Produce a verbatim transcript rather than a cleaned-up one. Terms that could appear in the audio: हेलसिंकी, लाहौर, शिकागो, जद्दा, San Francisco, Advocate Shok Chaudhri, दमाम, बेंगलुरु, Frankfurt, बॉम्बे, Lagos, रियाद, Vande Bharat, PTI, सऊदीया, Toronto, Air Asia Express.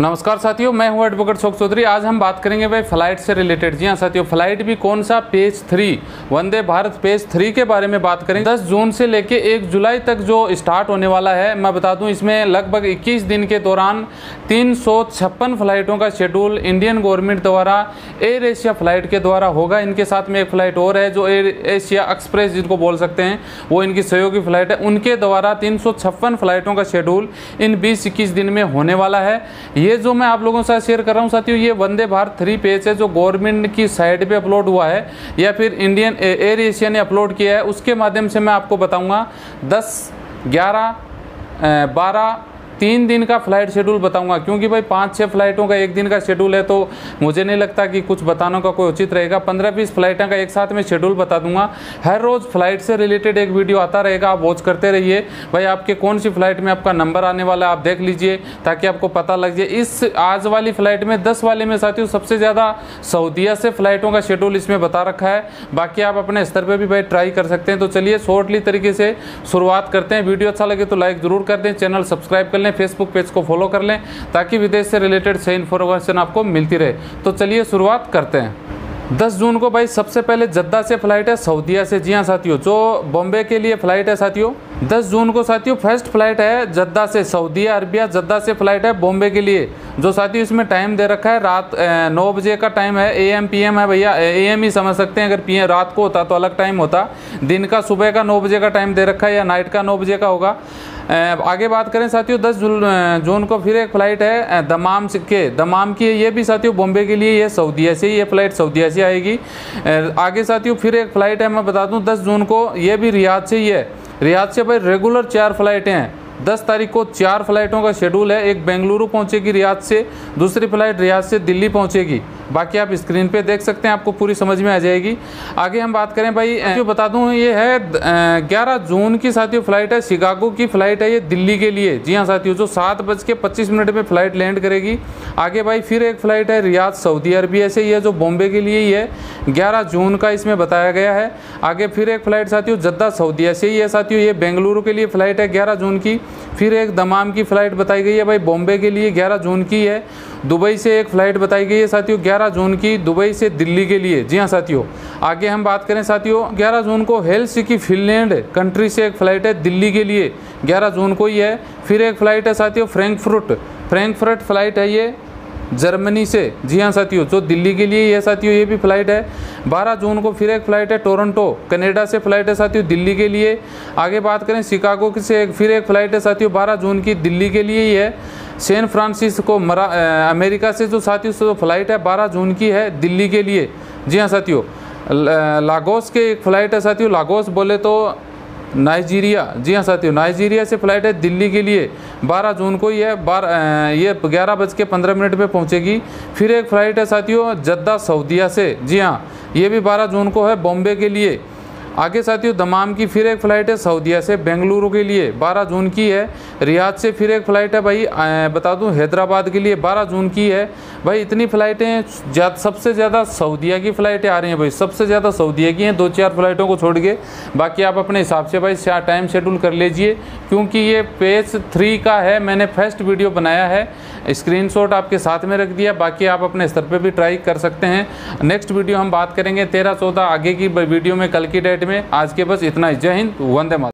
नमस्कार साथियों, मैं हूं एडवोकेट शोक चौधरी। आज हम बात करेंगे भाई फ्लाइट से रिलेटेड। जी हां साथियों, फ्लाइट भी कौन सा page three, Vande Bharat page three के बारे में बात करेंगे। दस जून से लेके एक जुलाई तक जो स्टार्ट होने वाला है, मैं बता दूं इसमें लगभग इक्कीस दिन के दौरान तीन सौ छप्पन फ्लाइटों का शेड्यूल इंडियन गवर्नमेंट द्वारा एयर एशिया फ्लाइट के द्वारा होगा। इनके साथ में एक फ्लाइट और है जो एयर एशिया एक्सप्रेस जिनको बोल सकते हैं, वो इनकी सहयोगी फ्लाइट है। उनके द्वारा तीन सौ छप्पन फ्लाइटों का शेड्यूल इन बीस इक्कीस दिन में होने वाला है। ये जो मैं आप लोगों के साथ शेयर कर रहा हूँ साथियों, ये वंदे भारत थ्री पेज है जो गवर्नमेंट की साइट पे अपलोड हुआ है या फिर इंडियन एयर एशिया ने अपलोड किया है। उसके माध्यम से मैं आपको बताऊँगा दस, ग्यारह, बारह तीन दिन का फ्लाइट शेड्यूल बताऊंगा, क्योंकि भाई पाँच छः फ्लाइटों का एक दिन का शेड्यूल है तो मुझे नहीं लगता कि कुछ बताने का कोई उचित रहेगा। पंद्रह बीस फ्लाइटों का एक साथ में शेड्यूल बता दूंगा। हर रोज़ फ्लाइट से रिलेटेड एक वीडियो आता रहेगा, आप वॉच करते रहिए। भाई आपके कौन सी फ्लाइट में आपका नंबर आने वाला है आप देख लीजिए, ताकि आपको पता लग जाए। इस आज वाली फ्लाइट में दस वाले में साथियों सबसे ज़्यादा सऊदीया से फ्लाइटों का शेड्यूल इसमें बता रखा है। बाकी आप अपने स्तर पर भी भाई ट्राई कर सकते हैं। तो चलिए शॉर्टली तरीके से शुरुआत करते हैं। वीडियो अच्छा लगे तो लाइक ज़रूर कर दें, चैनल सब्सक्राइब कर लें, फेसबुक पेज को फॉलो कर लें, ताकि विदेश से रिलेटेड सही इन्फॉर्मेशन आपको मिलती रहे। तो चलिए शुरुआत करते हैं। दस जून को भाई सबसे पहले जद्दा से फ़्लाइट है सऊदीया से। जी हाँ साथियों, जो बॉम्बे के लिए फ़्लाइट है साथियों दस जून को। साथियों फर्स्ट फ़्लाइट है जद्दा से, सऊदीया अरबिया जद्दा से फ़्लाइट है बॉम्बे के लिए। जो साथियों इसमें टाइम दे रखा है, रात नौ बजे का टाइम है। ए एम पी एम है भैया, ए एम ही समझ सकते हैं। अगर पी एम रात को होता तो अलग टाइम होता। दिन का सुबह का नौ बजे का टाइम दे रखा है या नाइट का नौ बजे का होगा। आगे बात करें साथियों, दस जून को फिर एक फ़्लाइट है दमाम के, दमाम की है ये भी साथियों बॉम्बे के लिए। ये सऊदीया से ही ये फ़्लाइट सऊदीया से आएगी। आगे साथियों फिर एक फ़्लाइट है, मैं बता दूं दस जून को, ये भी रियाद से ही है। रियाद से भाई रेगुलर चार फ़्लाइटें हैं। दस तारीख को चार फ़्लाइटों का शेड्यूल है। एक बेंगलुरु पहुंचेगी रियाद से, दूसरी फ़्लाइट रियाद से दिल्ली पहुंचेगी। बाकी आप स्क्रीन पे देख सकते हैं, आपको पूरी समझ में आ जाएगी। आगे हम बात करें भाई, जो बता दूं ये है ग्यारह जून की साथियों फ़्लाइट है, शिकागो की फ़्लाइट है ये दिल्ली के लिए। जी हाँ साथियों, जो सात बज के पच्चीस मिनट पर फ़्लाइट लैंड करेगी। आगे भाई फिर एक फ़्लाइट है रियाद सऊदी अरबिया से, यह जो बॉम्बे के लिए ही है। ग्यारह जून का इसमें बताया गया है। आगे फिर एक फ़्लाइट साथियों जद्दा सऊदीया से ही है साथियों, ये बेंगलुरु के लिए फ़्लाइट है ग्यारह जून की। फिर एक दमाम की फ़्लाइट बताई गई है भाई बॉम्बे के लिए ग्यारह जून की है। दुबई से एक फ़्लाइट बताई गई है साथियों ग्यारह जून की, दुबई से दिल्ली के लिए। जी हां साथियों, आगे हम बात करें साथियों ग्यारह जून को हेलसिंकी फिनलैंड कंट्री से एक फ़्लाइट है दिल्ली के लिए, ग्यारह जून को ही है। फिर एक फ़्लाइट है साथियों फ्रैंकफर्ट, फ्रैंकफर्ट फ़्लाइट है ये जर्मनी से। जी हाँ साथियों, जो दिल्ली के लिए ये साथियों ये भी फ़्लाइट है। बारह जून को फिर एक फ़्लाइट है टोरंटो कनाडा से फ़्लाइट है साथियों दिल्ली के लिए। आगे बात करें शिकागो से एक फिर एक फ़्लाइट है साथियों बारह जून की, दिल्ली के लिए ही है। सैन फ्रांसिस्को मरा अमेरिका से जो साथियों जो फ़्लाइट है बारह जून की है दिल्ली के लिए। जी हाँ साथियों, लागोस के एक फ़्लाइट है साथियों, लागोस बोले तो नाइजीरिया। जी हाँ साथियों, नाइजीरिया से फ़्लाइट है दिल्ली के लिए, बारह जून को ही है। बार ये ग्यारह बज के पंद्रह मिनट पर पहुंचेगी। फिर एक फ़्लाइट है साथियों जद्दा सऊदीया से, जी हाँ ये भी बारह जून को है बॉम्बे के लिए। आगे साथियों दमाम की फिर एक फ़्लाइट है सऊदीया से बेंगलुरु के लिए, बारह जून की है। रियाद से फिर एक फ़्लाइट है भाई बता दूं हैदराबाद के लिए, बारह जून की है। भाई इतनी फ़्लाइटें ज्यादा सबसे ज़्यादा सऊदीया की फ़्लाइटें आ रही हैं भाई, सबसे ज़्यादा सऊदीया की हैं दो चार फ़्लाइटों को छोड़ के। बाकी आप अपने हिसाब से भाई टाइम शेड्यूल कर लीजिए, क्योंकि ये पेज थ्री का है। मैंने फर्स्ट वीडियो बनाया है, स्क्रीनशॉट आपके साथ में रख दिया, बाकी आप अपने स्तर पर भी ट्राई कर सकते हैं। नेक्स्ट वीडियो हम बात करेंगे तेरह चौदह आगे की वीडियो में, कल की डेट में। आज के बस इतना ही। जय हिंद, वंदे मातरम।